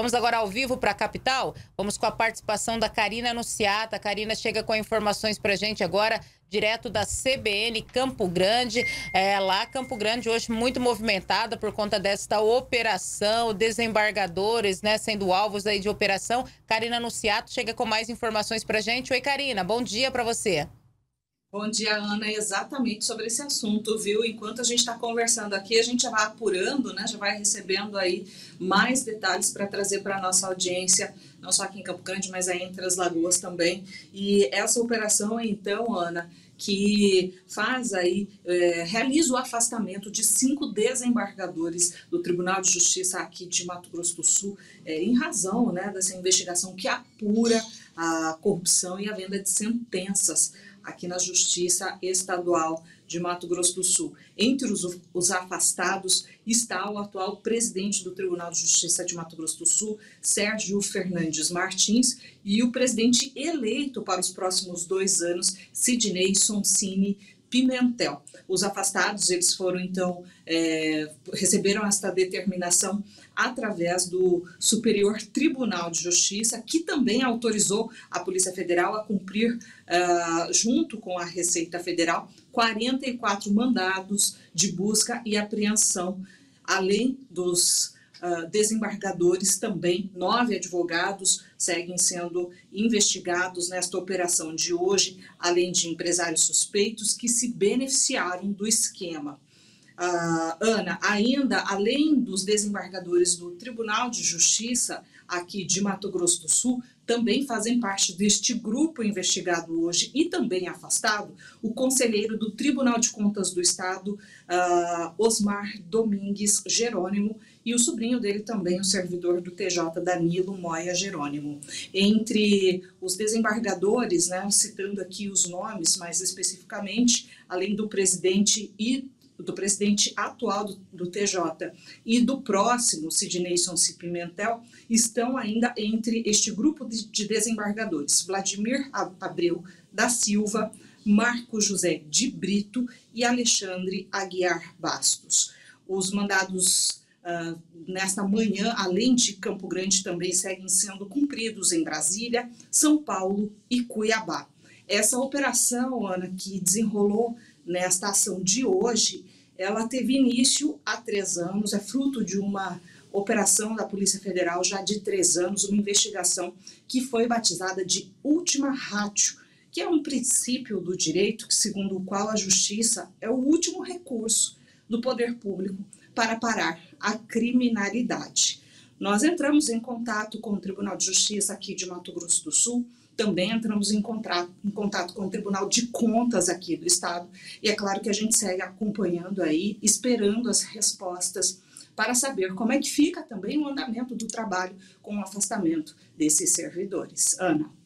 Vamos agora ao vivo para a capital. Vamos com a participação da Karina Anunciata. A Karina chega com informações para a gente agora, direto da CBN Campo Grande. Lá, Campo Grande hoje muito movimentada por conta desta operação, desembargadores, né, sendo alvos aí de operação. Karina Anunciata chega com mais informações para a gente. Oi, Karina, bom dia para você. Bom dia, Ana. Exatamente sobre esse assunto, viu? Enquanto a gente está conversando aqui, a gente já vai apurando, né? Já vai recebendo aí mais detalhes para trazer para a nossa audiência, não só aqui em Campo Grande, mas aí em Três Lagoas também. E essa operação, então, Ana, que faz aí, realiza o afastamento de 5 desembargadores do Tribunal de Justiça aqui de Mato Grosso do Sul, em razão, né, dessa investigação que apura a corrupção e a venda de sentenças aqui na Justiça Estadual de Mato Grosso do Sul. Entre os afastados está o atual presidente do Tribunal de Justiça de Mato Grosso do Sul, Sérgio Fernandes Martins, e o presidente eleito para os próximos 2 anos, Sidney Sancini Pimentel. Os afastados, eles foram então, receberam esta determinação através do Superior Tribunal de Justiça, que também autorizou a Polícia Federal a cumprir, junto com a Receita Federal, 44 mandados de busca e apreensão, além dos desembargadores também, 9 advogados seguem sendo investigados nesta operação de hoje, além de empresários suspeitos que se beneficiaram do esquema. Ana, ainda além dos desembargadores do Tribunal de Justiça aqui de Mato Grosso do Sul, também fazem parte deste grupo investigado hoje e também afastado o conselheiro do Tribunal de Contas do Estado, Osmar Domingues Jerônimo, e o sobrinho dele também, o servidor do TJ, Danilo Moia Jerônimo. Entre os desembargadores, né, citando aqui os nomes mais especificamente, além do presidente atual do TJ e do próximo, Sidney Sancini Pimentel, estão ainda entre este grupo de desembargadores Vladimir Abreu da Silva, Marco José de Brito e Alexandre Aguiar Bastos. Os mandados nesta manhã, além de Campo Grande, também seguem sendo cumpridos em Brasília, São Paulo e Cuiabá. Essa operação, Ana, que desenrolou nesta ação de hoje, ela teve início há 3 anos, é fruto de uma operação da Polícia Federal já de 3 anos, uma investigação que foi batizada de Última Ratio, que é um princípio do direito, segundo o qual a justiça é o último recurso do poder público para parar a criminalidade. Nós entramos em contato com o Tribunal de Justiça aqui de Mato Grosso do Sul, também entramos em contato com o Tribunal de Contas aqui do Estado, e é claro que a gente segue acompanhando aí, esperando as respostas para saber como é que fica também o andamento do trabalho com o afastamento desses servidores. Ana.